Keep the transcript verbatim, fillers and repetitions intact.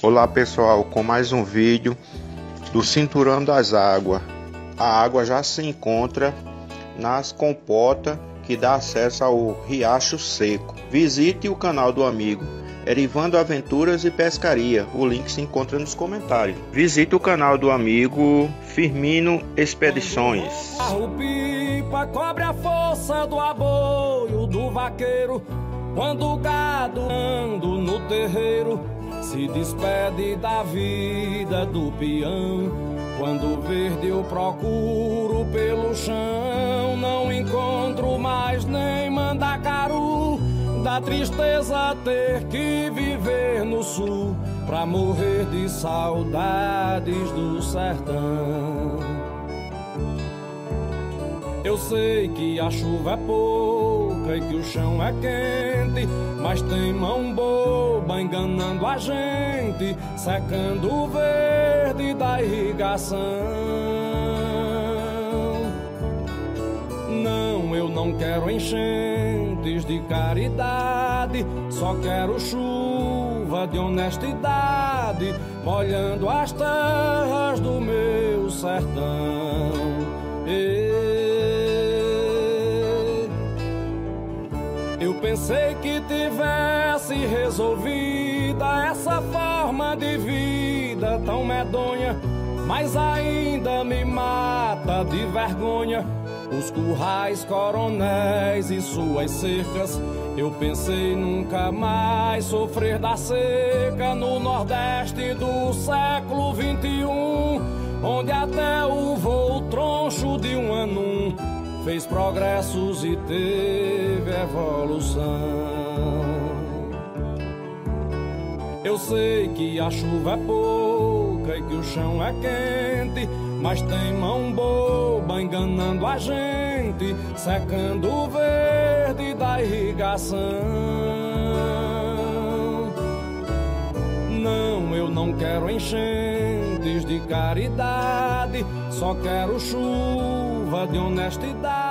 Olá pessoal, com mais um vídeo do Cinturão das Águas. A água já se encontra nas compotas que dá acesso ao Riacho Seco. Visite o canal do amigo Erivando Aventuras e Pescaria, o link se encontra nos comentários. Visite o canal do amigo Firmino Expedições. O pipa cobre a força do aboio do vaqueiro, quando o gado ando no terreiro. Se despede da vida do peão. Quando verde eu procuro pelo chão, não encontro mais nem mandacaru. Da tristeza ter que viver no sul, pra morrer de saudades do sertão. Eu sei que a chuva é pouca e que o chão é quente, mas tem mão boba enganando a gente, secando o verde da irrigação. Não, eu não quero enchentes de caridade, só quero chuva de honestidade, molhando as terras do meu sertão. Eu pensei que tivesse resolvida essa forma de vida tão medonha, mas ainda me mata de vergonha os currais, coronéis e suas cercas. Eu pensei nunca mais sofrer da seca no Nordeste do século vinte e um, onde até o voo troncho de um anum fez progressos e teve evolução. Eu sei que a chuva é pouca e que o chão é quente, mas tem mão boba enganando a gente, secando o verde da irrigação. Não, eu não quero enchentes de caridade, só quero chuva de honestidade.